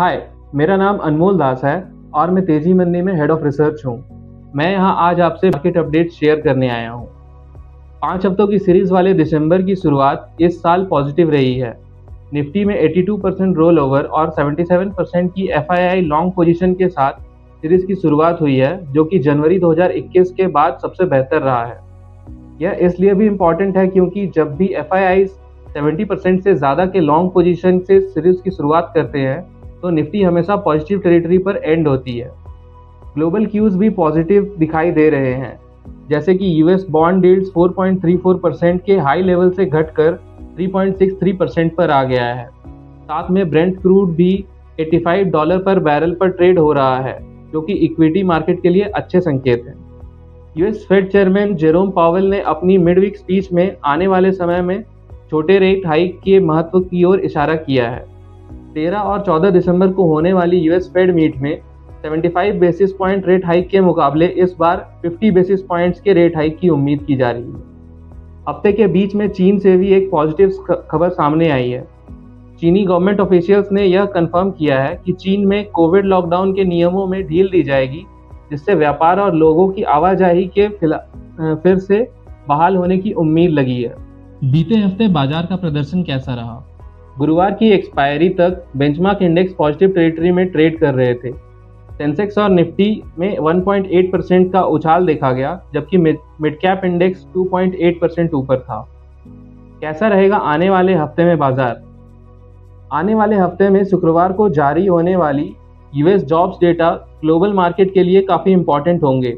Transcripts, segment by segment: हाय, मेरा नाम अनमोल दास है और मैं तेजी मंडी में हेड ऑफ रिसर्च हूँ। मैं यहाँ आज आपसे मार्केट अपडेट शेयर करने आया हूँ। 5 हफ्तों की सीरीज़ वाले दिसंबर की शुरुआत इस साल पॉजिटिव रही है। निफ्टी में 82% रोल ओवर और 77% की एफआईआई लॉन्ग पोजीशन के साथ सीरीज़ की शुरुआत हुई है, जो कि जनवरी 2021 के बाद सबसे बेहतर रहा है। यह इसलिए भी इम्पॉर्टेंट है क्योंकि जब भी एफआईआई 70% से ज़्यादा के लॉन्ग पोजीशन से सीरीज़ की शुरुआत करते हैं तो निफ्टी हमेशा पॉजिटिव टेरिटरी पर एंड होती है। ग्लोबल क्यूज़ भी पॉजिटिव दिखाई दे रहे हैं, जैसे कि यूएस बॉन्ड यील्ड्स 4.34% के हाई लेवल से घटकर 3.63% पर आ गया है। साथ में ब्रेंट क्रूड भी $85 पर बैरल पर ट्रेड हो रहा है, जो कि इक्विटी मार्केट के लिए अच्छे संकेत हैं। US Fed chairman Jerome Powell ने अपनी मिड वीक स्पीच में आने वाले समय में छोटे रेट हाइक के महत्व की ओर इशारा किया है। 13 और 14 दिसंबर को होने वाली यूएस फेड मीट में 75 बेसिस पॉइंट रेट हाइक के मुकाबले इस बार 50 बेसिस पॉइंट्स के रेट हाइक की उम्मीद की जा रही है। हफ्ते के बीच में चीन से भी एक पॉजिटिव खबर सामने आई है। चीनी गवर्नमेंट ऑफिशियल्स ने यह कंफर्म किया है कि चीन में कोविड लॉकडाउन के नियमों में ढील दी जाएगी, जिससे व्यापार और लोगों की आवाजाही के फिर से बहाल होने की उम्मीद लगी है। बीते हफ्ते बाजार का प्रदर्शन कैसा रहा? गुरुवार की एक्सपायरी तक बेंचमार्क इंडेक्स पॉजिटिव टेरिटरी में ट्रेड कर रहे थे। सेंसेक्स और निफ्टी में 1.8% का उछाल देखा गया, जबकि मिडकैप इंडेक्स 2.8% ऊपर था। कैसा रहेगा आने वाले हफ्ते में बाजार? आने वाले हफ्ते में शुक्रवार को जारी होने वाली US jobs data global market के लिए काफ़ी इम्पॉर्टेंट होंगे।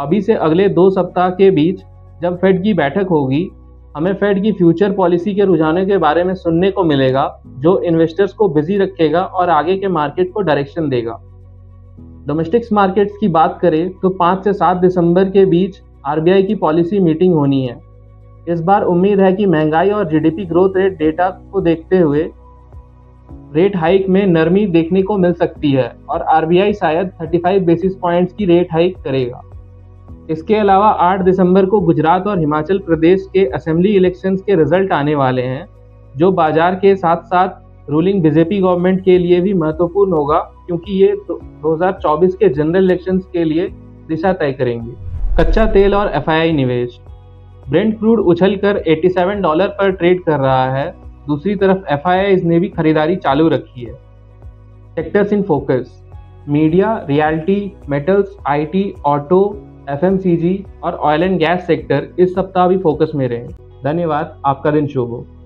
अभी से अगले 2 सप्ताह के बीच जब फेड की बैठक होगी, हमें फेड की फ्यूचर पॉलिसी के रुझानों के बारे में सुनने को मिलेगा, जो इन्वेस्टर्स को बिजी रखेगा और आगे के मार्केट को डायरेक्शन देगा। डोमेस्टिक्स मार्केट्स की बात करें तो 5 से 7 दिसंबर के बीच आरबीआई की पॉलिसी मीटिंग होनी है। इस बार उम्मीद है कि महंगाई और जीडीपी ग्रोथ रेट डेटा को देखते हुए रेट हाइक में नरमी देखने को मिल सकती है और आरबीआई शायद 35 बेसिस पॉइंट्स की रेट हाइक करेगा। इसके अलावा 8 दिसंबर को गुजरात और हिमाचल प्रदेश के असेंबली इलेक्शंस के रिजल्ट आने वाले हैं, जो बाजार के साथ साथ रूलिंग बीजेपी गवर्नमेंट के लिए भी महत्वपूर्ण होगा, क्योंकि ये 2024 के जनरल इलेक्शंस के लिए दिशा तय करेंगे। कच्चा तेल और एफआईआई निवेश। ब्रेंट क्रूड उछलकर $87 पर ट्रेड कर रहा है। दूसरी तरफ एफआईआई ने भी खरीदारी चालू रखी है। Sectors in focus: media, realty, metals, IT, auto, FMCG और ऑयल एंड गैस सेक्टर इस सप्ताह भी फोकस में रहे। धन्यवाद। आपका दिन शुभ हो।